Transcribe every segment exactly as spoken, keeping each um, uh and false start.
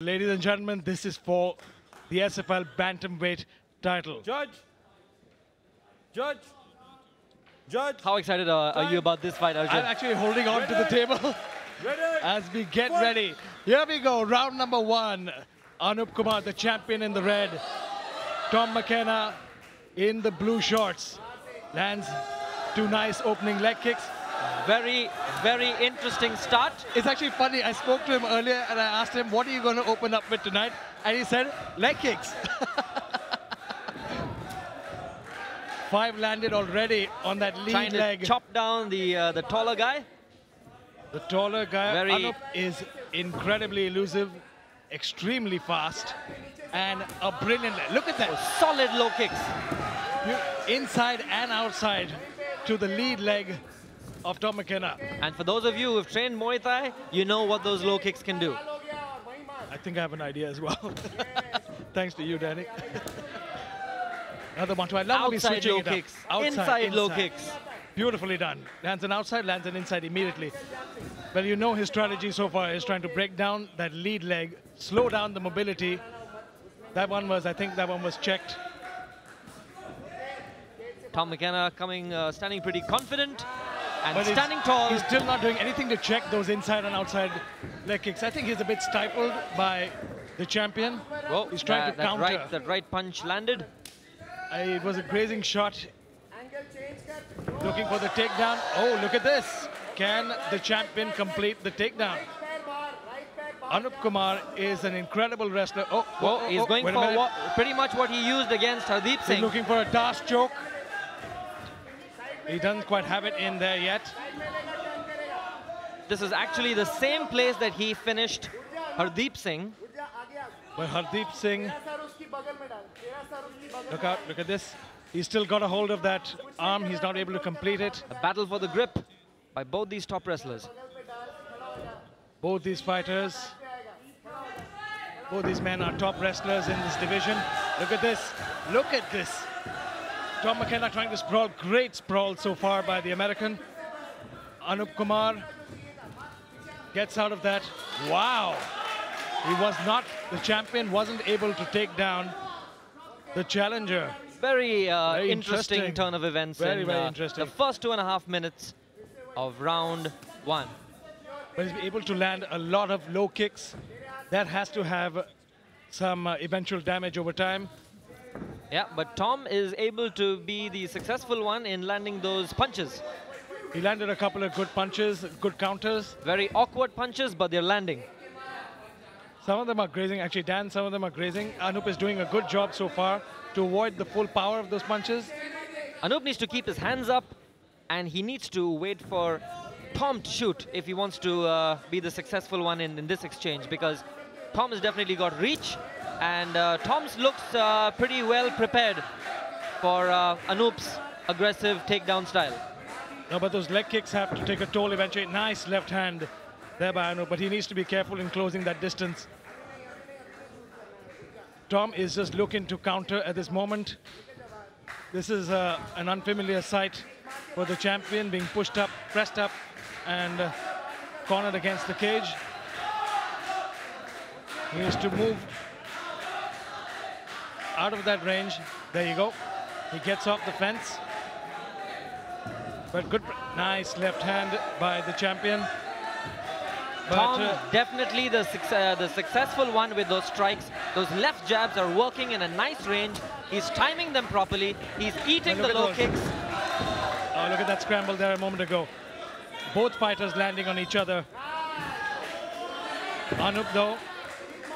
Ladies and gentlemen, this is for the S F L bantamweight title. Judge! Judge! Judge! How excited uh, are you about this fight, Arjun? I'm actually holding on ready. to the table ready. as we get Point. ready. Here we go, round number one. Anup Kumar, the champion in the red. Tom McKenna in the blue shorts. Lands two nice opening leg kicks. Very, very interesting start. It's actually funny, I spoke to him earlier and I asked him, what are you going to open up with tonight? And he said, leg kicks. Five landed already on that lead Trying leg. To chop down the, uh, the taller guy. The taller guy, very Anup, is incredibly elusive, extremely fast, and a brilliant leg. Look at that. Oh, solid low kicks. Inside and outside to the lead leg of Tom McKenna. And for those of you who've trained Muay Thai, you know what those low kicks can do. I think I have an idea as well. Thanks to you, Danny. Another one. I love outside low kicks. Outside, inside, inside low kicks. Beautifully done. Lands an outside, lands an inside immediately. Well, you know his strategy so far is trying to break down that lead leg, slow down the mobility. That one was, I think that one was checked. Tom McKenna coming, uh, standing pretty confident. And but standing tall. He's still not doing anything to check those inside and outside leg kicks. I think he's a bit stifled by the champion. Whoa, he's trying that, to that counter. Right, that right punch landed. I, it was a grazing shot. Looking for the takedown. Oh, look at this. Can the champion complete the takedown? Anup Kumar is an incredible wrestler. Oh, whoa, oh, he's oh, going for what, pretty much what he used against Hardeep Singh. He's looking for a das choke. He doesn't quite have it in there yet. This is actually the same place that he finished Hardeep Singh. Well, Hardeep Singh, look out, look at this. He's still got a hold of that arm. He's not able to complete it. A battle for the grip by both these top wrestlers. Both these fighters, both these men are top wrestlers in this division. Look at this, look at this. Tom McKenna trying to sprawl. Great sprawl so far by the American. Anup Kumar gets out of that. Wow! He was not, the champion wasn't able to take down the challenger. Very, uh, very interesting, interesting turn of events. Very, in, very uh, interesting. The first two and a half minutes of round one. But he's able to land a lot of low kicks. That has to have some uh, eventual damage over time. Yeah, but Tom is able to be the successful one in landing those punches. He landed a couple of good punches, good counters. Very awkward punches, but they're landing. Some of them are grazing. Actually, Dan, some of them are grazing. Anup is doing a good job so far to avoid the full power of those punches. Anup needs to keep his hands up, and he needs to wait for Tom to shoot if he wants to uh, be the successful one in, in this exchange, because Tom has definitely got reach. And uh, Tom's looks uh, pretty well prepared for uh, Anup's aggressive takedown style. No, but those leg kicks have to take a toll eventually. Nice left hand there by Anup, but he needs to be careful in closing that distance. Tom is just looking to counter at this moment. This is uh, an unfamiliar sight for the champion, being pushed up, pressed up, and uh, cornered against the cage. He needs to move out of that range. There you go. He gets off the fence. But good, nice left hand by the champion. But Tom, uh, definitely the, uh, the successful one with those strikes. Those left jabs are working in a nice range. He's timing them properly. He's eating the low kicks. Oh, look at that scramble there a moment ago. Both fighters landing on each other. Anup, though,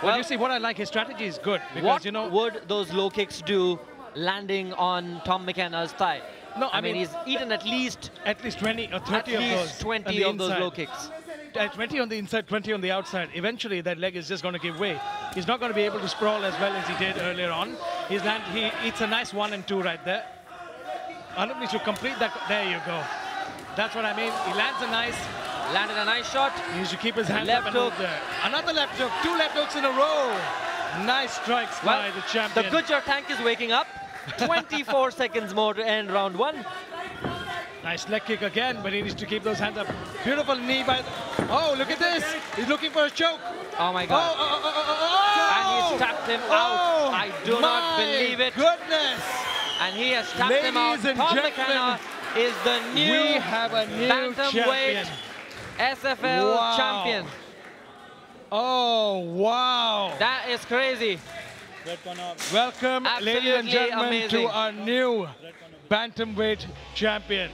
well, you see, what I like, his strategy is good. Because, what you know, would those low kicks do landing on Tom McKenna's thigh? No, I, I mean, mean, he's eaten at least... At least twenty or thirty of those. At least twenty of those low kicks. Uh, twenty on the inside, twenty on the outside. Eventually, that leg is just going to give way. He's not going to be able to sprawl as well as he did earlier on. He's land, he eats a nice one and two right there. Anup needs to complete that. There you go. That's what I mean. He lands a nice... Landed a nice shot. He needs to keep his hand left up and hook. There. Another left hook. Two left hooks in a row. Nice strikes well, by the champion. The Gujar tank is waking up. twenty-four seconds more to end round one. Nice leg kick again, but he needs to keep those hands up. Beautiful knee by... The oh, look at this. He's looking for a choke. Oh, my God. Oh, oh, oh, oh, oh, oh. him oh out. I do not believe it. Goodness! And he has tapped Ladies him out. Tom McKenna is the new, we have a new bantamweight S F L wow. champion. Oh wow! That is crazy. Welcome, absolutely ladies and gentlemen, amazing. to our new bantamweight champion.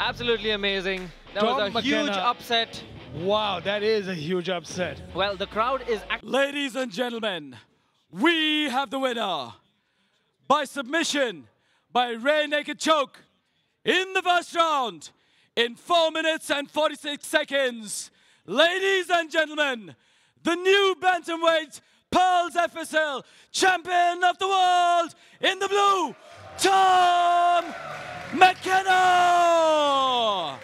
Absolutely amazing. That Tom was a McKenna. huge upset. Wow, that is a huge upset. Well, the crowd is... Ladies and gentlemen, we have the winner by submission, by Rear Naked Choke, in the first round, in four minutes and forty-six seconds. Ladies and gentlemen, the new bantamweight Pearls F S L champion of the world, in the blue, Tom McKenna!